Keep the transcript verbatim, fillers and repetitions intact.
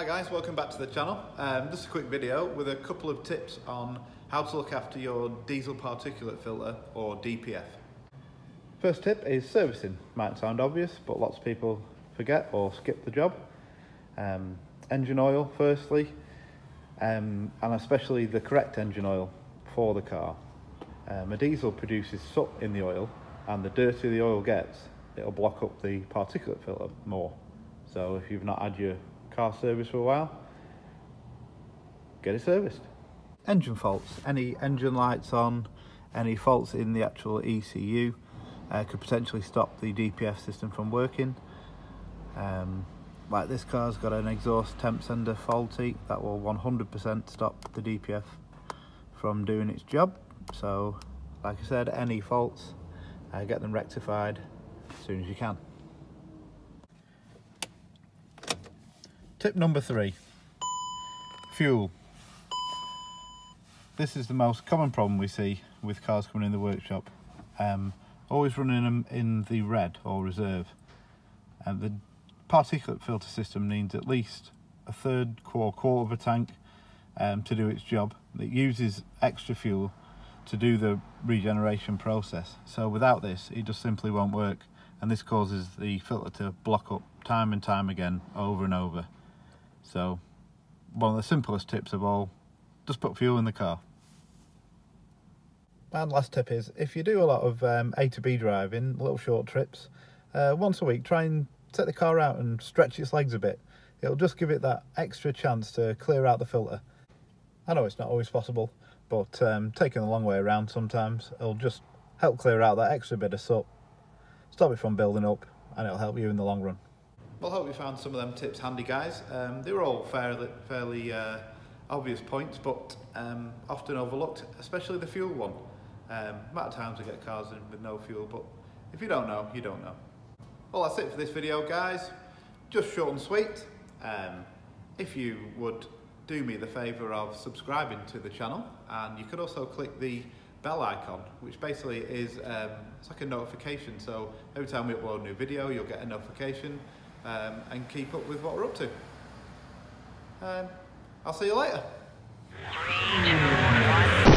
Hi guys, welcome back to the channel. Um, just a quick video with a couple of tips on how to look after your diesel particulate filter, or D P F. First tip is servicing. Might sound obvious, but lots of people forget or skip the job. Um, engine oil firstly, um, and especially the correct engine oil for the car. Um, a diesel produces soot in the oil, and the dirtier the oil gets, it'll block up the particulate filter more. So if you've not had your car service for a while, get it serviced. Engine faults, any engine lights on, any faults in the actual E C U uh, could potentially stop the D P F system from working. Um, like this car's got an exhaust temp sender faulty, that will one hundred percent stop the D P F from doing its job. So like I said, any faults, uh, get them rectified as soon as you can. Tip number three, fuel. This is the most common problem we see with cars coming in the workshop. Um, always running them in the red or reserve. And the particulate filter system needs at least a third or quarter of a tank um, to do its job. It uses extra fuel to do the regeneration process. So without this, it just simply won't work. And this causes the filter to block up time and time again, over and over. So, one of the simplest tips of all, just put fuel in the car. And last tip is, if you do a lot of um, A to B driving, little short trips, uh, once a week, try and take the car out and stretch its legs a bit. It'll just give it that extra chance to clear out the filter. I know it's not always possible, but um, taking the long way around sometimes, it'll just help clear out that extra bit of soot, stop it from building up, and it'll help you in the long run. Well, I hope you found some of them tips handy, guys. Um, they were all fairly, fairly uh, obvious points, but um, often overlooked, especially the fuel one. Um, amount of times I get cars in with no fuel, but if you don't know, you don't know. Well, that's it for this video, guys. Just short and sweet. Um, if you would do me the favour of subscribing to the channel, and you could also click the bell icon, which basically is um, it's like a notification. So every time we upload a new video, you'll get a notification. Um, and keep up with what we're up to. Um, I'll see you later. Three, two, one.